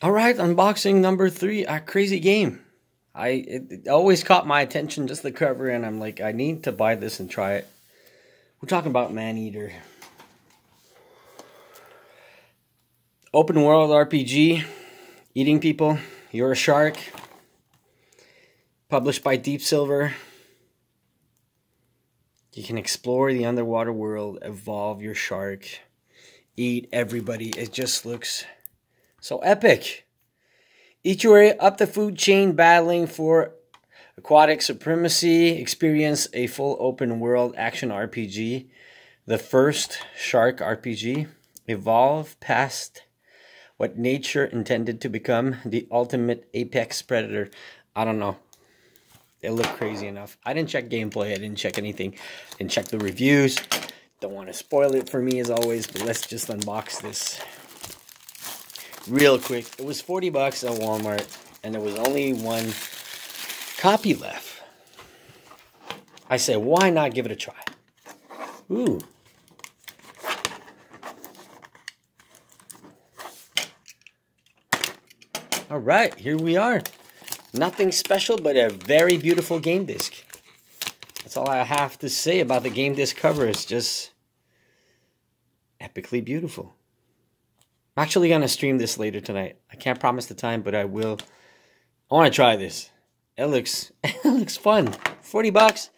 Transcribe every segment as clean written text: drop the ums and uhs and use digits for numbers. All right, unboxing number 3, a crazy game. It always caught my attention, just the cover, and I'm like, I need to buy this and try it. We're talking about Maneater. Open world RPG, eating people, you're a shark. Published by Deep Silver. You can explore the underwater world, evolve your shark, eat everybody. It just looks so epic. Eat your way up the food chain, battling for aquatic supremacy. Experience a full open world action RPG, the first shark RPG. Evolve past what nature intended to become, the ultimate apex predator. I don't know. It looked crazy enough. I didn't check gameplay. I didn't check anything. I didn't check the reviews. Don't want to spoil it for me as always, but let's just unbox this real quick. It was 40 bucks at Walmart, and there was only one copy left. I said, why not give it a try? Ooh. All right, here we are. Nothing special, but a very beautiful game disc. That's all I have to say about the game disc cover. It's just epically beautiful. I'm actually going to stream this later tonight. I can't promise the time, but I will. I want to try this. It looks fun. 40 bucks.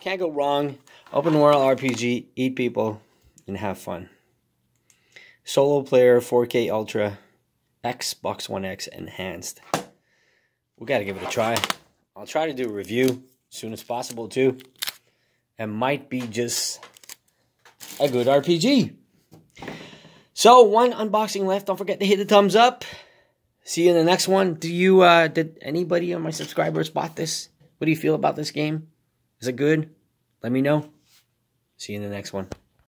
Can't go wrong. Open world RPG. Eat people and have fun. Solo player, 4K Ultra, Xbox One X Enhanced. We got to give it a try. I'll try to do a review as soon as possible too. It might be just a good RPG. So one unboxing left. Don't forget to hit the thumbs up. See you in the next one. Did anybody of my subscribers bought this? What do you feel about this game? Is it good? Let me know. See you in the next one.